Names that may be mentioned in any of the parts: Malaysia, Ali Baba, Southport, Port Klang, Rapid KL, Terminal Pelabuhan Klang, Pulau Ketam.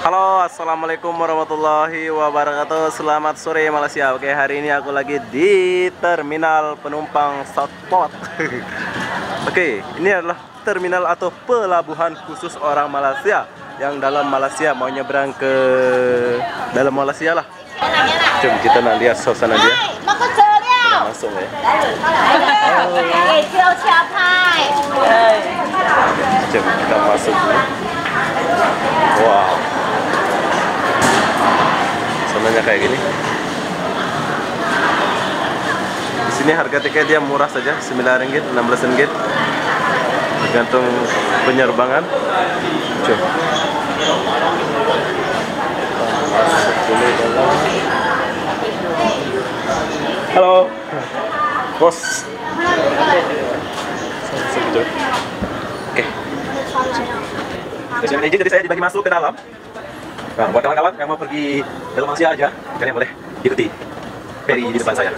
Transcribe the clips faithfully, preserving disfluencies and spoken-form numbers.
Halo, assalamualaikum warahmatullahi wabarakatuh. Selamat sore Malaysia. Oke, hari ini aku lagi di terminal penumpang Southport. Oke, ini adalah terminal atau pelabuhan khusus orang Malaysia yang dalam Malaysia mau nyebrang ke dalam Malaysia lah. Jom kita nak lihat suasana dia. Masuk ya. Jom kita masuk. Wow, sebenarnya kayak gini. Di sini harga tiket dia murah saja, sembilan ringgit, enam belas ringgit, tergantung penerbangan. Coba masuk dulu dalam. Halo, bos. Oke. Izin dari saya dibagi masuk ke dalam. Nah, buat kawan-kawan yang mau pergi dalam Malaysia aja, kalian boleh ikuti peri di depan saya.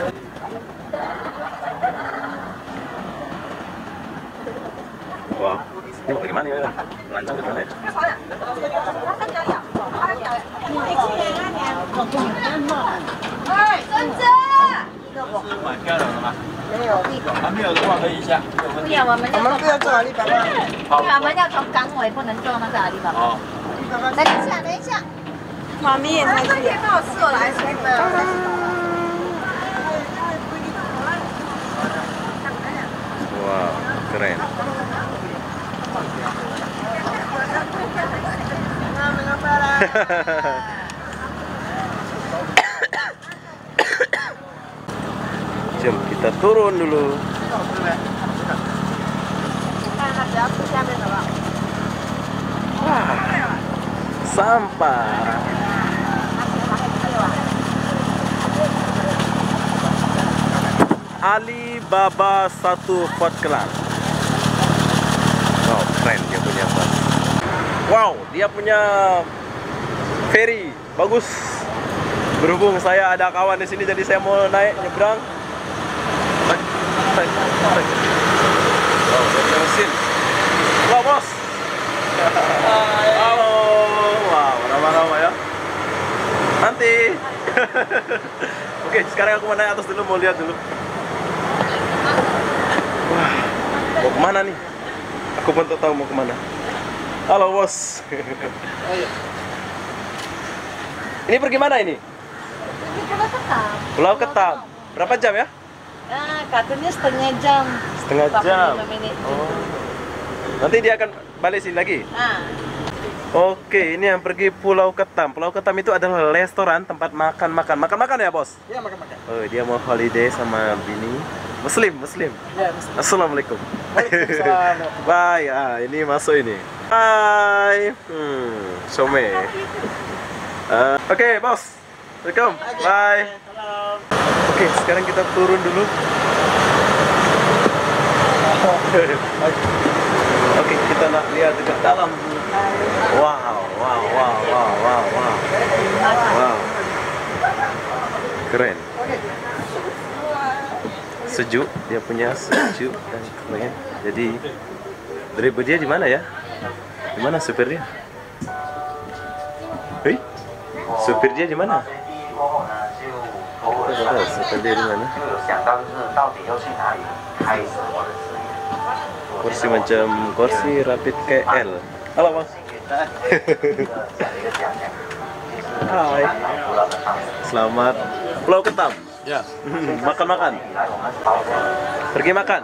Wah, wow. Ini mau bagaimana ya? Lancang ke mana ya? Wow, keren. Jom kita turun dulu. Wah, sampah. Ali Baba satu Port Klang. Wow, keren dia punya bus. Wow, dia punya ferry bagus. Berhubung saya ada kawan di sini, jadi saya mau naik nyebrang. Wow, bos. Halo. Wow, ramai-ramai ya. Nanti. Oke, sekarang aku mau naik atas dulu, mau lihat dulu. Wah, mau kemana nih? Aku pun tak tahu mau kemana. Halo, bos. Ini pergi mana ini? Pulau Ketam. Pulau Ketam. Berapa jam ya? Nah, katanya setengah jam. Setengah jam. Oh. Nanti dia akan balik sini lagi. Nah. Oke, ini yang pergi Pulau Ketam. Pulau Ketam itu adalah restoran tempat makan makan makan makan ya, bos? Iya, makan makan. Oh, dia mau holiday sama bini. Muslim, Muslim. Ya, Muslim. Assalamualaikum. Waalaikumsalam. Bye. Ah, ini masuk ini. Bye. Hmm, Some. Uh, Oke, okay, bos. Welcome. Okay. Bye. Oke, okay, sekarang kita turun dulu. Oke, okay, kita nak lihat dekat dalam. Wow, wow, wow, wow, wow, wow. Wow. Keren. Sejuk, dia punya sejuk dan keren. Jadi driver dia di mana ya? Di mana supirnya? Hei? Supir dia di mana? Supir dia di mana? Kursi macam kursi Rapid K L. Halo, bos. Hai. Selamat Pulau Ketam. Ya. Makan-makan. Pergi makan.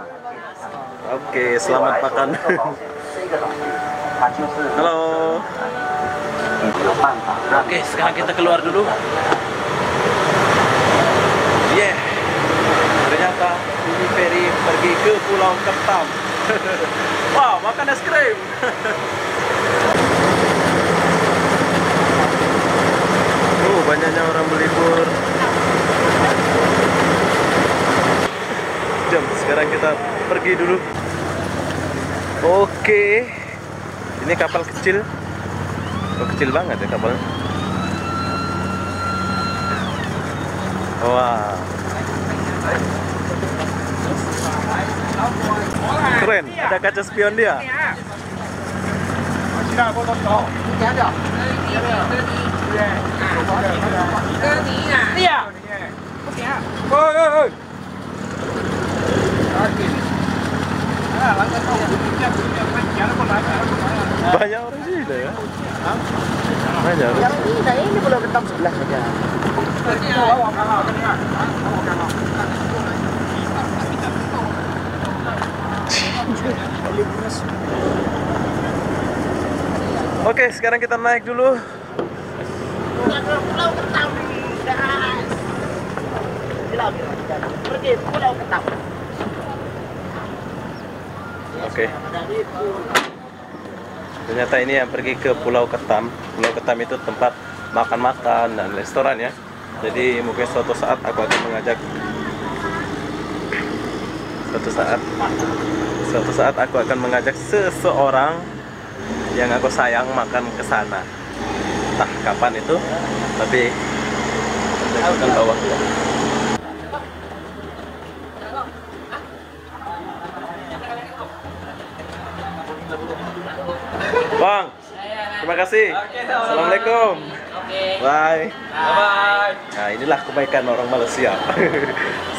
Oke, selamat makan. Halo. Oke, sekarang kita keluar dulu. Yeah. Ternyata ini ferry pergi ke Pulau Ketam. Wow, makan es krim. Oh, banyaknya orang berlibur. Jom, sekarang kita pergi dulu. Oke. Ini kapal kecil. Oh, kecil banget ya kapalnya. Wah, keren, ada kaca spion dia. Iya. Oi, oi, oi. Banyak orang Cina ya? Banyak orang Cina, ini Pulau Ketam sebelah saja. Oke, sekarang kita naik dulu. Pulau Ketam, guys. Pergi Pulau Ketam. Oke. Ternyata ini yang pergi ke Pulau Ketam. Pulau Ketam itu tempat makan-makan dan restoran ya. Jadi mungkin suatu saat aku akan mengajak suatu saat suatu saat aku akan mengajak seseorang yang aku sayang makan ke sana. Entah kapan itu, tapi aku akan bawa. Bang, terima kasih. Assalamualaikum. Bye. Bye. Nah, inilah kebaikan orang Malaysia.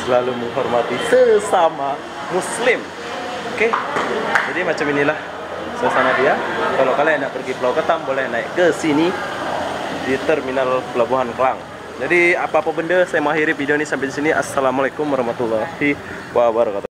Selalu menghormati sesama Muslim. Oke, okay? Jadi macam inilah suasana dia. Kalau kalian nak pergi Pulau Ketam, boleh naik ke sini di Terminal Pelabuhan Klang. Jadi apa-apa benda, saya mengakhiri video ini sampai di sini. Assalamualaikum warahmatullahi wabarakatuh.